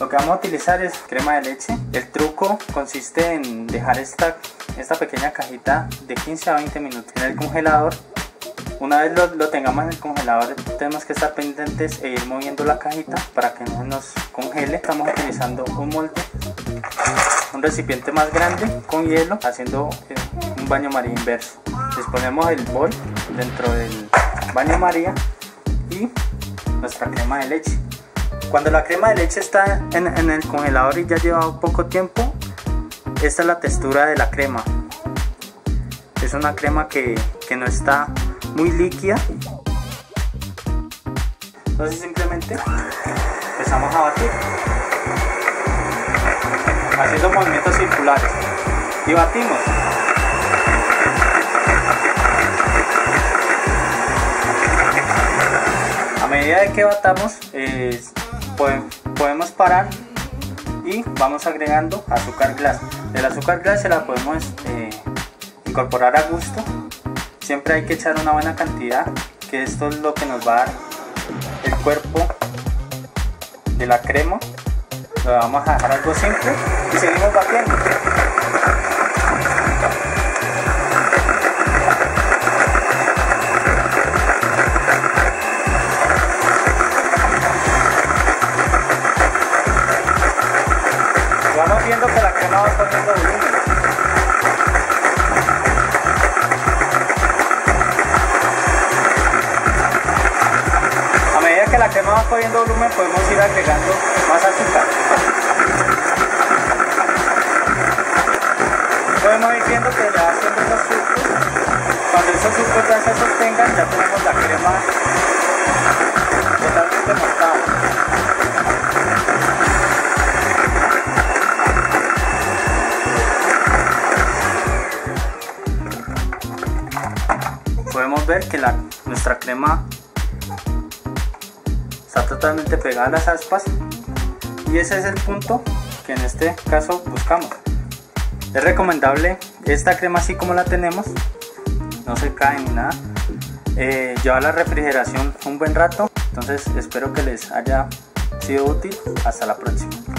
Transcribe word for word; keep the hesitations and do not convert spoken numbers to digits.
Lo que vamos a utilizar es crema de leche. El truco consiste en dejar esta, esta pequeña cajita de quince a veinte minutos en el congelador. Una vez lo, lo tengamos en el congelador, tenemos que estar pendientes e ir moviendo la cajita para que no nos congele. Estamos utilizando un molde, un recipiente más grande con hielo, haciendo un baño María inverso. Disponemos el bol dentro del baño María y nuestra crema de leche. Cuando la crema de leche está en, en el congelador y ya lleva poco tiempo, esta es la textura de la crema. Es una crema que, que no está muy líquida. Entonces simplemente empezamos a batir, haciendo movimientos circulares, y batimos. A medida de que batamos, eh, podemos parar y vamos agregando azúcar glass. El azúcar glass se la podemos eh, incorporar a gusto. Siempre hay que echar una buena cantidad, que esto es lo que nos va a dar el cuerpo de la crema. Lo vamos a dejar algo simple y seguimos batiendo. Vamos viendo que la crema va poniendo volumen. La crema va cogiendo volumen, podemos ir agregando más azúcar. Podemos ir viendo que ya haciendo los surcos. Cuando esos surcos ya se sostengan, ya tenemos la crema totalmente montada. Podemos ver que la, nuestra crema está totalmente pegada a las aspas, y ese es el punto que en este caso buscamos. Es recomendable esta crema así como la tenemos, no se cae ni nada, eh, lleva a la refrigeración un buen rato. Entonces espero que les haya sido útil. Hasta la próxima.